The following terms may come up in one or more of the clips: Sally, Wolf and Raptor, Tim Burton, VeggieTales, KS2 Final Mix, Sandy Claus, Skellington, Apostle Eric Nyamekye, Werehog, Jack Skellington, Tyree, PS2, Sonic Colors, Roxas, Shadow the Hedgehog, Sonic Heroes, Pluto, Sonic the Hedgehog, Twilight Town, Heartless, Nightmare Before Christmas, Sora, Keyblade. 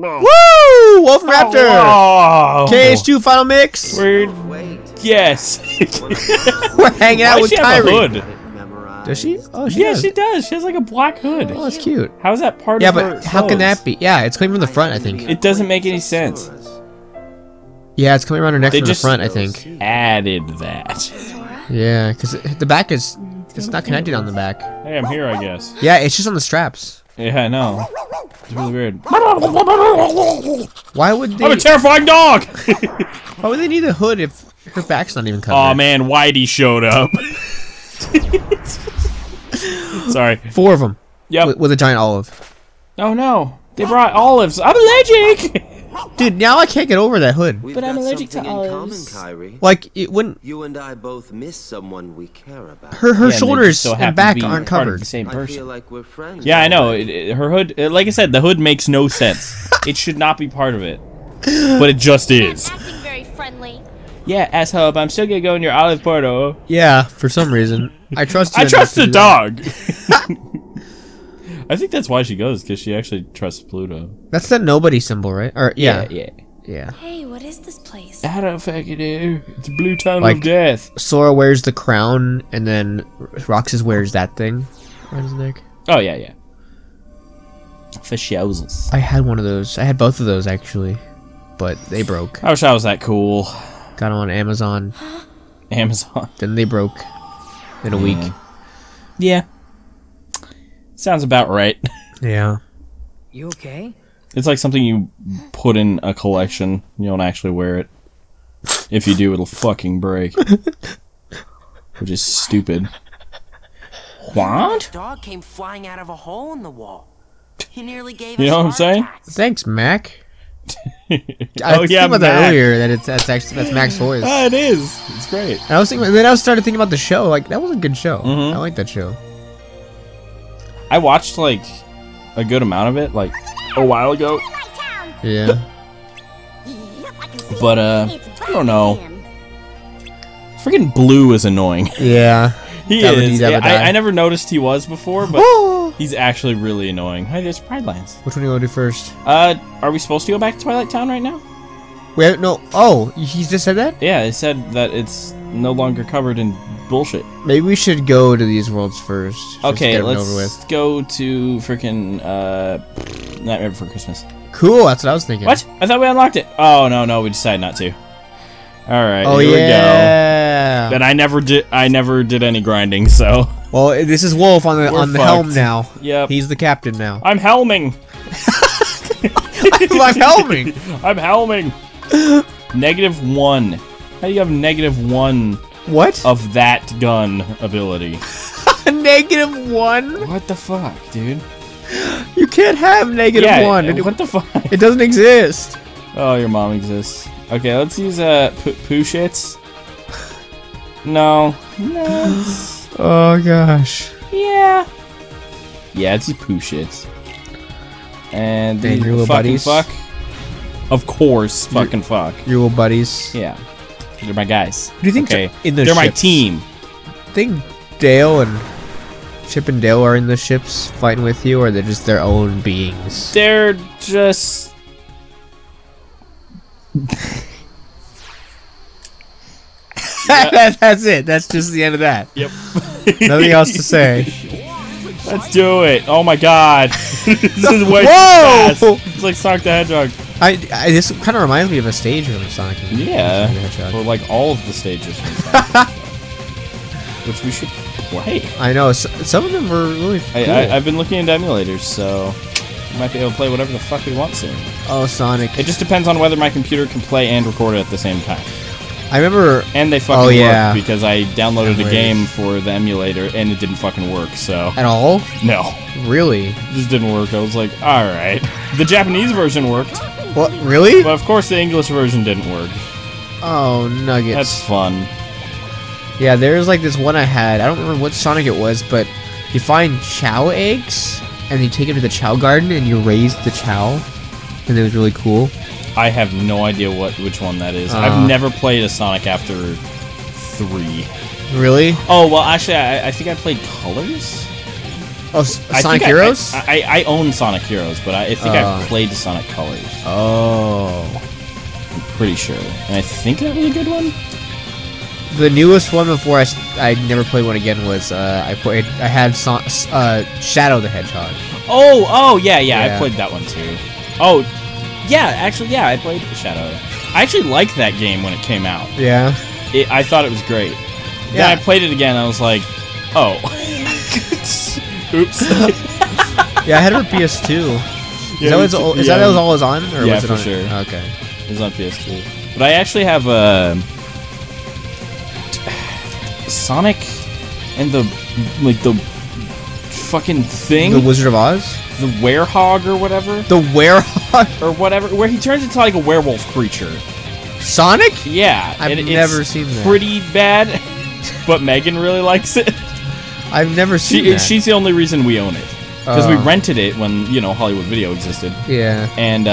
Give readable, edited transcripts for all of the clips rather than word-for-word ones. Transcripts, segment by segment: Woo! Wolf Raptor! Oh, wow. KS2 Final Mix! We're... Yes. We're hanging out with Tyree. Does she? Oh, she does. She does. She has like a black hood. Oh, that's cute. How is that part of her? Yeah, but how can that be? Yeah, it's coming from the front, I think. It doesn't make any sense. Yeah, it's coming around her neck from the front, I think. Added that. Yeah, because the back is... It's not connected on the back. Hey, I'm here, I guess. Yeah, it's just on the straps. Yeah, I know. It's really weird. Why would they... I'm a terrifying dog! Why would they need a hood if her back's not even covered? Aw, man, Whitey showed up. Sorry. 4 of them. Yep. With a giant olive. Oh, no. They brought olives. I'm allergic! Dude, now I can't get over that hood. But I'm allergic to olives. Like, it wouldn't... You and I both miss someone we care about. Her shoulders and back aren't covered. Same person. I feel like we're friends. Yeah, I know. Her hood... Like I said, the hood makes no sense. It should not be part of it. But it just is. Acting very friendly. Yeah, asshole, but I'm still gonna go in your olive porto. Yeah, for some reason. I trust you. I trust the dog! I think that's why she goes, because she actually trusts Pluto. That's the nobody symbol, right? Or yeah. Hey, what is this place? I don't fucking know. It's a blue tunnel of death. Sora wears the crown, and then Roxas wears that thing around his neck. Oh yeah. For showsels. I had one of those. I had both of those actually, but they broke. I wish I was that cool. Got them on Amazon. Amazon. Then they broke in a week. Yeah. Sounds about right. Yeah. You okay? It's like something you put in a collection. You don't actually wear it. If you do, it'll fucking break. Which is stupid. What? Dog came flying out of a hole in the wall. He nearly gave us. You know what I'm saying? Thanks, Mac. I was thinking about that earlier, that's Mac's voice. Oh, it is. It's great. And I was thinking, and then I started thinking about the show. Like, that was a good show. Mm-hmm. I like that show. I watched like a good amount of it like a while ago. Yeah. But I don't know. Freaking Blue is annoying. Yeah. He is. Yeah, I never noticed he was before, but he's actually really annoying. Hey, there's Pride Lines. Which one do you want to do first? Are we supposed to go back to Twilight Town right now? Wait, no. Oh, he just said that? Yeah, he said that it's no longer covered in bullshit. Maybe we should go to these worlds first. Okay, let's go to freaking Nightmare Before Christmas. Cool, that's what I was thinking. What? I thought we unlocked it. Oh no, we decided not to. All right, oh, here we go. And I never did any grinding, so. Well, this is Wolf on the fucked. The helm now. Yep. He's the captain now. I'm helming. I'm helming. I'm helming. -1. How do you have -1? What? Of that gun ability. -1? What the fuck, dude? You can't have -1. What the fuck? It doesn't exist. Oh, your mom exists. Okay, let's use poo shits. No. Nuts. Oh gosh. Yeah. Yeah, it's poo shits. And then your little buddies. Fuck. Of course, fucking fuck. Your little buddies. Yeah. They're my guys. Do you think they're my team? I think Chip and Dale are in the ships fighting with you, or are they just their own beings? They're just. That's it. That's just the end of that. Yep. Nothing else to say. Let's do it. Oh my god. This is way too fast. It's like Sonic the Hedgehog. This kind of reminds me of a stage from Sonic. Yeah, or like all of the stages from Sonic, which we should play. I know, some of them were really cool. I've been looking into emulators, so we might be able to play whatever the fuck we want soon. Oh, Sonic. It just depends on whether my computer can play and record it at the same time. I remember... And they fucking work, because I downloaded a game for the emulator, and it didn't fucking work, so... At all? No. Really? It just didn't work. I was like, alright. The Japanese version worked. What? Really? But of course the English version didn't work. Oh, nuggets. That's fun. Yeah, there's like this one I had. I don't remember what Sonic it was, but you find chow eggs, and you take them to the chow garden, and you raise the chow, and it was really cool. I have no idea which one that is. I've never played a Sonic after 3. Really? Oh, well, actually, I think I played Colors. Oh, Sonic Heroes? I own Sonic Heroes, but I think I've played Sonic Colors. Oh. I'm pretty sure. And I think that was a good one? The newest one before I never played one again was, I had Shadow the Hedgehog. Oh, yeah, I played that one too. Oh, yeah, actually, yeah, I played Shadow. I actually liked that game when it came out. Yeah? I thought it was great. Yeah. Then I played it again, and I was like, oh. Oops. Yeah, I had it for PS2. Is that what it was on? Or yeah, was it for on sure. It? Okay. It was on PS2. But I actually have Sonic and the fucking thing. The Wizard of Oz? The Werehog or whatever. The Werehog? Or whatever. Where he turns into like a werewolf creature. Sonic? Yeah. I've never seen that. Pretty bad, but Megan really likes it. I've never seen that. She's the only reason we own it. Because we rented it when, you know, Hollywood Video existed. Yeah. And,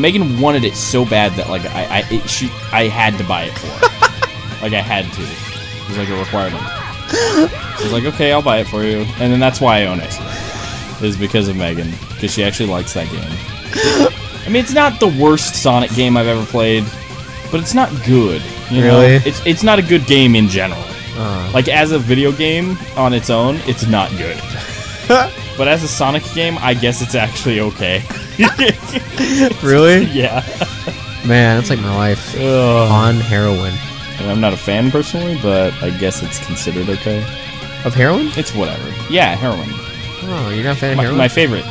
Megan wanted it so bad that, like, I had to buy it for her. Like, I had to. It was, like, a requirement. She was like, okay, I'll buy it for you. And then that's why I own it. Is because of Megan. Because she actually likes that game. I mean, it's not the worst Sonic game I've ever played. But it's not good. You really? Know? It's not a good game in general. Like, as a video game on its own, it's not good. But as a Sonic game, I guess it's actually okay. Really? Yeah. Man, that's like my life. Ugh. On heroin. And I'm not a fan, personally, but I guess it's considered okay. Of heroin? It's whatever. Yeah, heroin. Oh, you're not a fan of heroin?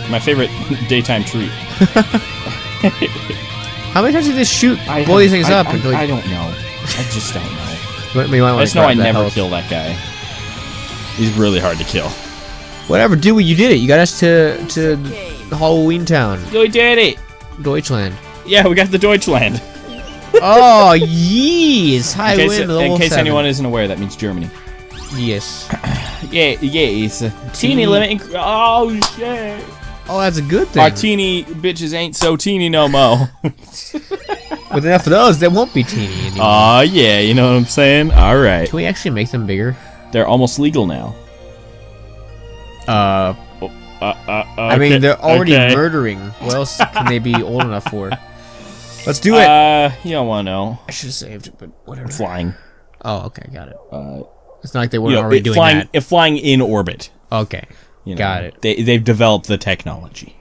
My favorite daytime treat. How many times did they shoot all these things up? I don't know. I just don't know. I just know I never kill that guy. He's really hard to kill. Whatever, dude, you did it. You got us to Halloween Town. We did it. Deutschland. Yeah, we got the Deutschland. Oh, yeez. High win. In case anyone isn't aware, that means Germany. Yes. Yeah, yeah, it's a teeny limit. Oh, shit. Oh, that's a good thing. Our teeny bitches ain't so teeny no mo. With enough of those, they won't be teeny anymore. Aw, yeah, you know what I'm saying? Alright. Can we actually make them bigger? They're almost legal now. Okay. I mean, they're already murdering. What else can they be old enough for? Let's do it! You don't want to know. I should have saved it, but whatever. Flying. Oh, okay, got it. It's not like they weren't already doing that. Flying in orbit. Okay, you know, got it. They've developed the technology.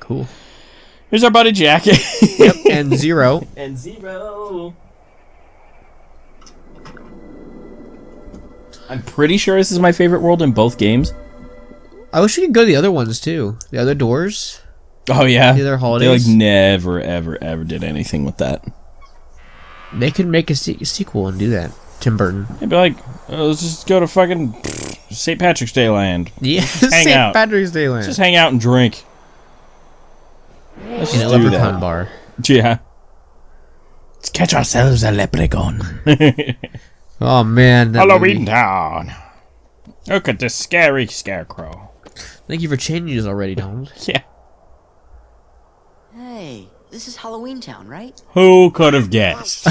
Cool. Here's our buddy Jack. Yep, and Zero. And Zero. I'm pretty sure this is my favorite world in both games. I wish we could go to the other ones too. The other doors. Oh yeah. The other holidays. They like never, ever, ever did anything with that. They could make a sequel and do that. Tim Burton. They'd be like, oh, let's just go to fucking St. Patrick's Day Land. Yeah. St. Patrick's Day Land. Just hang out and drink. Let's just do that. Bar. Yeah. Let's catch ourselves a leprechaun. Oh, man. Halloween Town. Look at this scary scarecrow. Thank you for changing this already, Donald. Yeah. Hey, this is Halloween Town, right? Who could have guessed?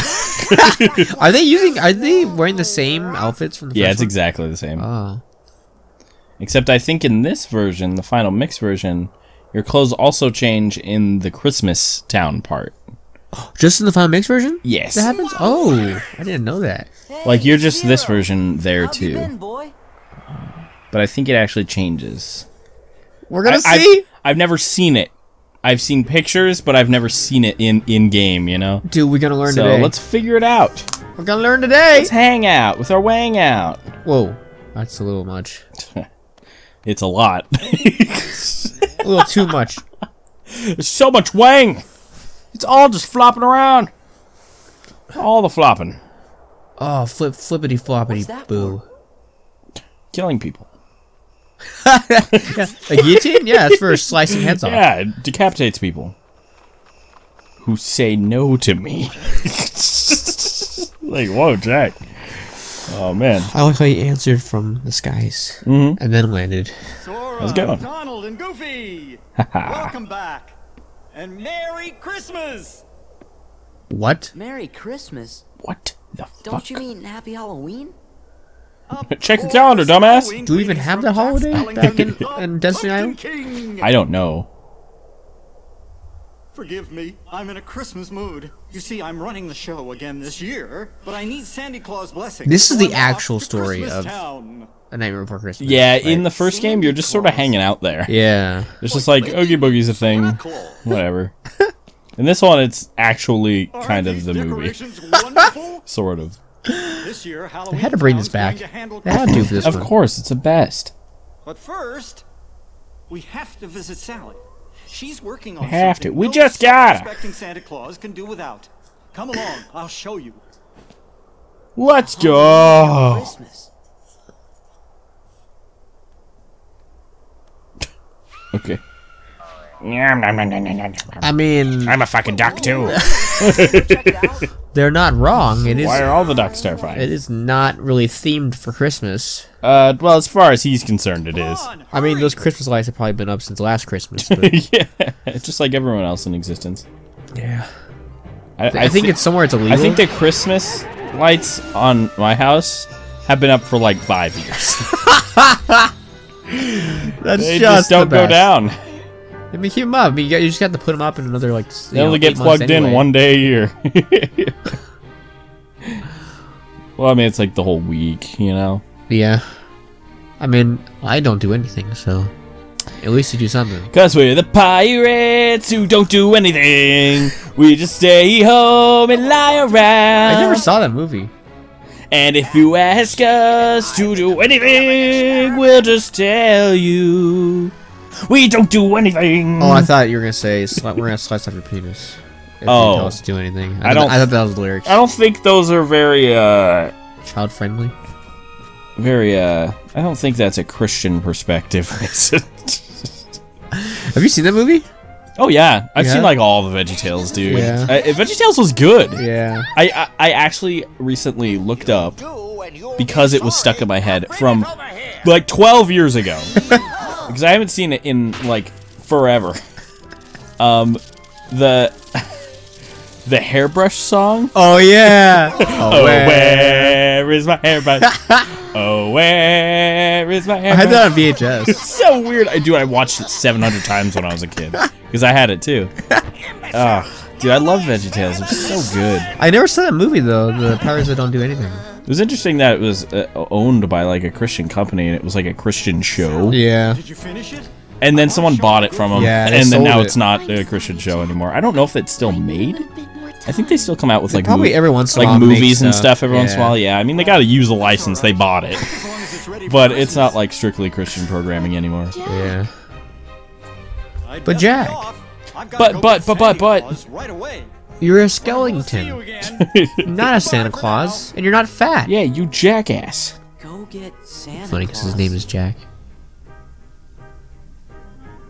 Are they wearing the same outfits from the first one? Yeah, it's exactly the same. Except I think in this version, the Final Mix version... Your clothes also change in the Christmas Town part. Just in the Final Mix version? Yes. That happens? Oh, I didn't know that. Hey, like, you're just this version there, too. But I think it actually changes. We're gonna see? I've never seen it. I've seen pictures, but I've never seen it in-game, you know? Dude, we're gonna learn today. So, let's figure it out. We're gonna learn today! Let's hang out with our wang out. Whoa, that's a little much. It's a lot. A little too much. There's so much wang. It's all just flopping around. All the flopping. Oh, flippity floppity boo. Killing people. A guillotine? Yeah, that's for slicing heads off. Yeah, it decapitates people. Who say no to me. Like, whoa, Jack. Oh, man. I like how you answered from the skies. Mm-hmm. And then landed. How's it going? Donald and Goofy! Welcome back! And Merry Christmas! What? Merry Christmas? What the fuck? Don't you mean Happy Halloween? Check the calendar, dumbass! Do we even have the holiday back in Destiny Island? I don't know. Forgive me, I'm in a Christmas mood. You see, I'm running the show again this year, but I need Sandy Claus' blessing. This is the actual story of A Nightmare Before Christmas. Yeah, right? In the first game, you're just sort of hanging out there. Yeah. It's just like, Oogie Boogie's a thing, whatever. In this one, it's actually kind of the movie. Sort of. This year, Halloween, I had to bring this back. Of course, it's the best. But first, we have to visit Sally. She's working on something we just got her. Expecting Santa Claus can do without. Come along, I'll show you. Let's go. Christmas. Okay. I mean, I'm a fucking duck too. They're not wrong. It is. Why are all the ducks terrifying? It is not really themed for Christmas. Well, as far as he's concerned, it is. I mean, those Christmas lights have probably been up since last Christmas. But yeah, it's just like everyone else in existence. Yeah. I think it's somewhere it's illegal. I think the Christmas lights on my house have been up for like 5 years. They just don't go down. I mean, keep them up. You just got to put them up in another, like, they'll get plugged in one day a year. Well, I mean, it's like the whole week, you know? Yeah. I mean, I don't do anything, so at least you do something. Because we're the pirates who don't do anything. We just stay home and lie around. I never saw that movie. And if you ask us to do anything, we'll just tell you. We don't do anything. Oh, I thought you were gonna say we're gonna slice off your penis. If you tell us to do anything. I thought that was the lyrics. I don't think those are very child friendly. Very I don't think that's a Christian perspective. Have you seen that movie? Oh yeah, I've seen like all the VeggieTales, dude. Yeah. VeggieTales was good. Yeah. I actually recently looked up because it was stuck in my head from like 12 years ago. Because I haven't seen it in like forever. The hairbrush song. Oh yeah. Oh, where is my hairbrush? Oh, where is my hairbrush? I had that on VHS. It's so weird. I watched it 700 times when I was a kid because I had it too. Oh, dude, I love VeggieTales. It's so good. I never saw that movie though. The Pirates That Don't Do Anything. It was interesting that it was owned by like a Christian company and it was like a Christian show. Yeah. Did you finish it? And then someone bought it from them. Yeah, and then now it's not a Christian show anymore. I don't know if it's still made. I think they still come out with like probably every once in a while, like movies and stuff every once in a while. Yeah. I mean, they got to use the license. They bought it. But it's not like strictly Christian programming anymore. Yeah. But Jack. But right away. You're a Skellington, not a Santa Claus, and you're not fat. Yeah, you jackass. Go get Santa. Funny, because his name is Jack.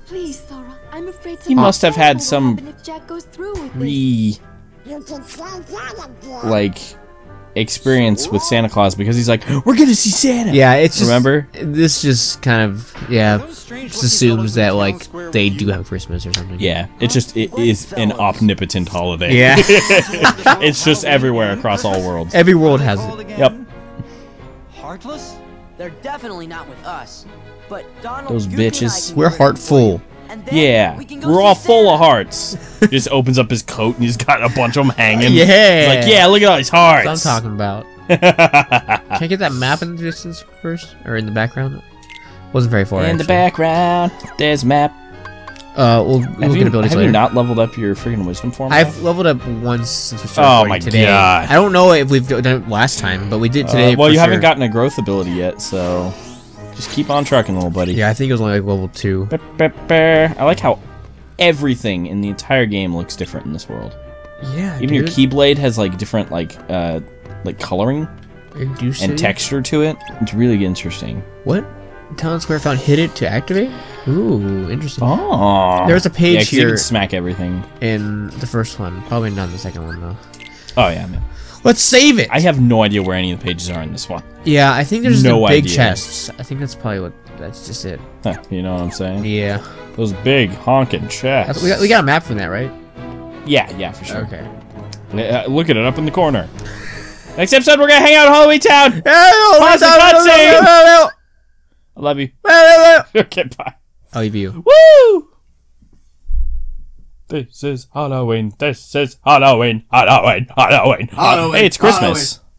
Please, Sora, I'm afraid he must have had some experience with Santa Claus because he's like, we're gonna see Santa. Yeah, it's just, remember this just kind of just assumes that like they do have Christmas or something. Yeah, it is an omnipotent holiday. Yeah, it's just everywhere across all worlds. Every world has it. Yep. Heartless? They're definitely not with us. But Donald, those bitches. We're heartful. Yeah, we're all full of hearts. He just opens up his coat and he's got a bunch of them hanging. Yeah, he's like, yeah, look at all these hearts. That's what I'm talking about. Can I get that map in the distance first, or in the background? Wasn't very far. In the background, there's a map. We'll look at abilities later. Have you not leveled up your freaking wisdom form? I've leveled up once since we started today. God. I don't know if we've done it last time, but we did today. Well, you haven't gotten a growth ability yet, so. Just keep on trucking, little buddy. Yeah, I think it was only like level 2. I like how everything in the entire game looks different in this world. Yeah, even your keyblade has like different like coloring and texture to it. It's really interesting. What? Talent Square found hit it to activate? Ooh, interesting. Oh, there's a page here. You can smack everything in the first one. Probably not in the second one though. Oh yeah, man. Let's save it! I have no idea where any of the pages are in this one. Yeah, I think there's no big chests. I think that's probably that's just it. Huh, you know what I'm saying? Yeah. Those big honking chests. We got a map from that, right? Yeah, for sure. Okay. Look at it up in the corner. Next episode, we're gonna hang out in Halloween Town. Pause the cutscene. I love you. Okay, bye. I love you. Woo! This is Halloween. This is Halloween. Halloween. Halloween. Halloween. Hey, it's Christmas. Halloween.